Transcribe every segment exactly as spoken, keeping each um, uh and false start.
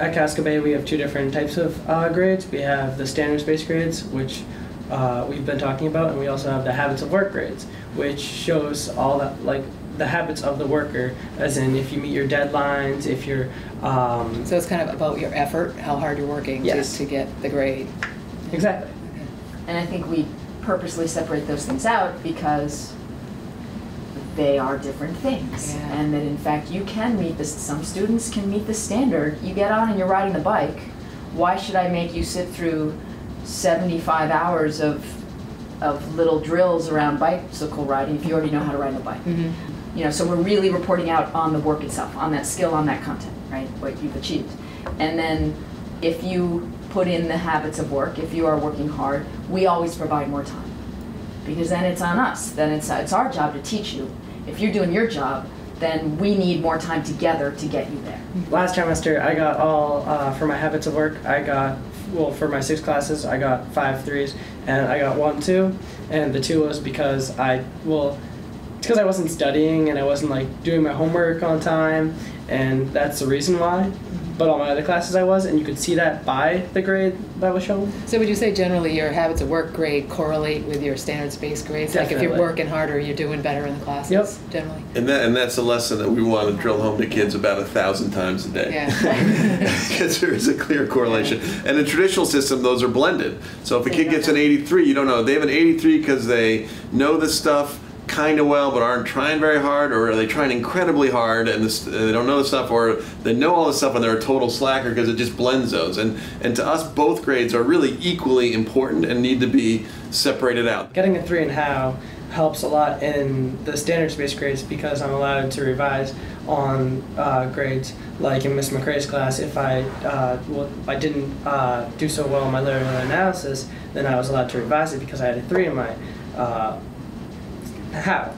At Casco Bay, we have two different types of uh, grades. We have the standards-based grades, which uh, we've been talking about, and we also have the habits of work grades, which shows all the, like, the habits of the worker, as in if you meet your deadlines, if you're... Um, so it's kind of about your effort, how hard you're working yes. to, to get the grade. Exactly. And I think we purposely separate those things out because they are different things, yeah. and that in fact you can meet this. Some students can meet the standard. You get on and you're riding the bike. Why should I make you sit through seventy-five hours of of little drills around bicycle riding if you already know how to ride a bike? Mm-hmm. You know, so we're really reporting out on the work itself, on that skill, on that content, right? What you've achieved, and then if you put in the habits of work, if you are working hard, we always provide more time. Because then it's on us, then it's, it's our job to teach you. If you're doing your job, then we need more time together to get you there. Last trimester, I got all, uh, for my habits of work, I got, well, for my six classes, I got five threes, and I got one two, and the two was because I, well, it's because I wasn't studying, and I wasn't, like, doing my homework on time, and that's the reason why. But all my other classes I was, and you could see that by the grade that was shown. So would you say generally your habits of work grade correlate with your standards-based grades? Definitely. Like if you're working harder, you're doing better in the classes, yep. generally? And that and that's a lesson that we want to drill home to kids about a thousand times a day. Yeah. Because there is a clear correlation. And in the traditional system, those are blended. So if a kid gets an eighty-three, you don't know. They have an eighty-three because they know this stuff kind of well, but aren't trying very hard, or are they trying incredibly hard and this, uh, they don't know the stuff, or they know all the stuff and they're a total slacker because it just blends those. And and to us, both grades are really equally important and need to be separated out. Getting a three in how helps a lot in the standards-based grades because I'm allowed to revise on uh, grades, like in Miz McCray's class. If I uh, well, if I didn't uh, do so well in my literary analysis, then I was allowed to revise it because I had a three in my. Uh, How?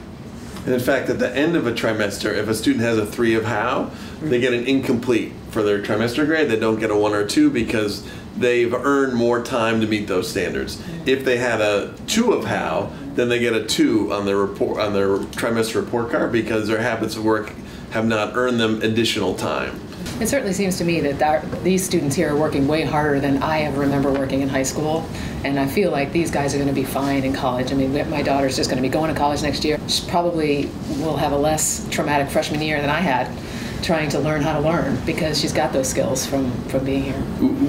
And in fact, at the end of a trimester, if a student has a three of how, mm-hmm. they get an incomplete for their trimester grade. They don't get a one or a two because they've earned more time to meet those standards. Mm-hmm. If they had a two of how, then they get a two on their report on their trimester report card because their habits of work have not earned them additional time. It certainly seems to me that that these students here are working way harder than I ever remember working in high school, and I feel like these guys are going to be fine in college. I mean, my daughter's just going to be going to college next year. She probably will have a less traumatic freshman year than I had trying to learn how to learn because she's got those skills from, from being here.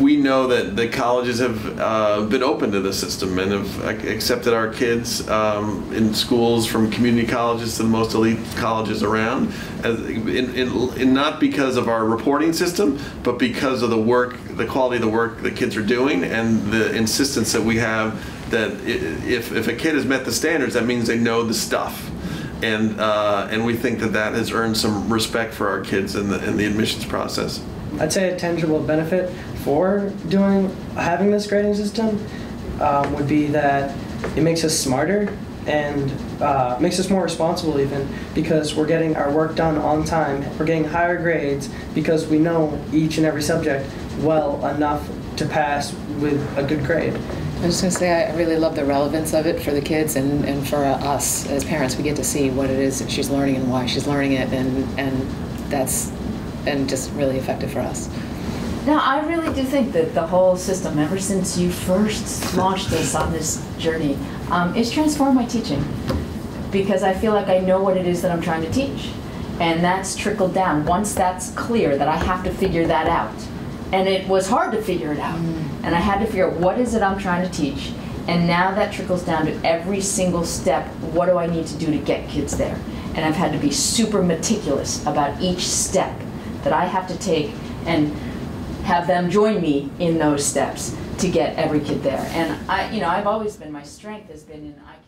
We know that the colleges have uh, been open to the system and have accepted our kids um, in schools from community colleges to the most elite colleges around, as, in, in, in not because of our reporting system, but because of the work, the quality of the work the kids are doing and the insistence that we have that if, if a kid has met the standards, that means they know the stuff. And, uh, and we think that that has earned some respect for our kids in the, in the admissions process. I'd say a tangible benefit for doing having this grading system um, would be that it makes us smarter and uh, makes us more responsible even because we're getting our work done on time. We're getting higher grades because we know each and every subject well enough to pass with a good grade. I was just going to say I really love the relevance of it for the kids and, and for uh, us as parents. We get to see what it is that she's learning and why she's learning it, and, and that's and just really effective for us. Now, I really do think that the whole system, ever since you first launched us on this journey, um, it's transformed my teaching because I feel like I know what it is that I'm trying to teach, and that's trickled down. Once that's clear that I have to figure that out, and it was hard to figure it out. And I had to figure out what is it I'm trying to teach. And now that trickles down to every single step. What do I need to do to get kids there? And I've had to be super meticulous about each step that I have to take and have them join me in those steps to get every kid there. And I, you know, I've always been, my strength has been in I